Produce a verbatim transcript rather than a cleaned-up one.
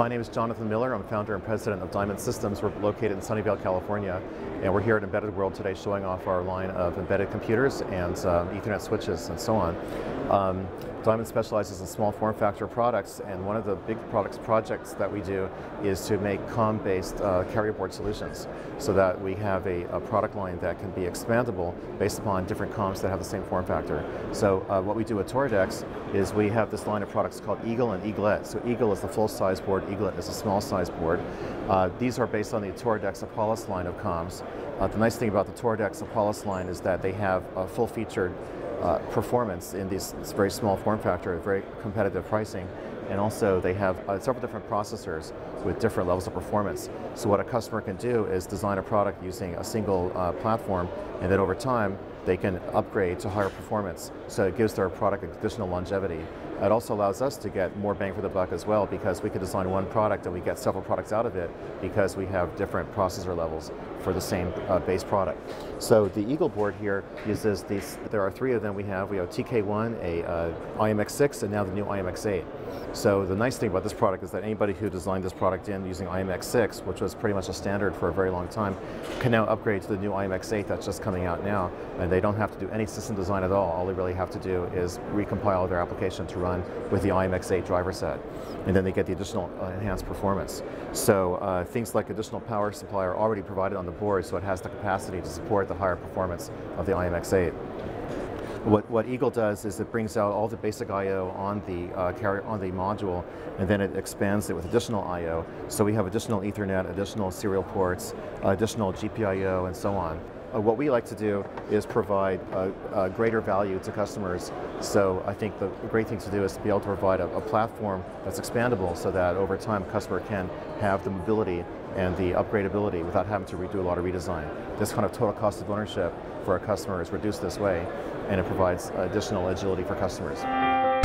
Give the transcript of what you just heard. My name is Jonathan Miller. I'm founder and president of Diamond Systems. We're located in Sunnyvale, California, and we're here at Embedded World today showing off our line of embedded computers and um, Ethernet switches and so on. Um, Diamond specializes in small form factor products, and one of the big products projects that we do is to make C O M-based uh, carrier board solutions so that we have a, a product line that can be expandable based upon different C O Ms that have the same form factor. So uh, what we do at Toradex is we have this line of products called Eagle and Eaglet. So Eagle is the full size board, Eaglet is a small size board. Uh, these are based on the Toradex Apalis line of C O Ms. Uh, the nice thing about the Toradex Apalis line is that they have a full featured Uh, performance in these, this very small form factor, very competitive pricing, and also they have uh, several different processors with different levels of performance. So what a customer can do is design a product using a single uh, platform, and then over time they can upgrade to higher performance. So it gives their product additional longevity. It also allows us to get more bang for the buck as well, because we can design one product and we get several products out of it because we have different processor levels for the same uh, base product. So the Eagle board here uses these. There are three of them we have. We have T K one, a uh, I M X six, and now the new I M X eight. So the nice thing about this product is that anybody who designed this product in using I M X six, which was pretty much a standard for a very long time, can now upgrade to the new I M X eight that's just coming out now. And they don't have to do any system design at all. All they really have to do is recompile their application to run with the I M X eight driver set. And then they get the additional uh, enhanced performance. So uh, things like additional power supply are already provided on the board, so it has the capacity to support the higher performance of the I M X eight. What, what Eagle does is it brings out all the basic I O on the uh, carrier on the module, and then it expands it with additional I O. So we have additional Ethernet, additional serial ports, uh, additional G P I O, and so on. Uh, what we like to do is provide uh, uh, greater value to customers. So I think the great thing to do is to be able to provide a, a platform that's expandable so that over time a customer can have the mobility and the upgradability without having to redo a lot of redesign. This kind of total cost of ownership for a customer is reduced this way, and it provides additional agility for customers.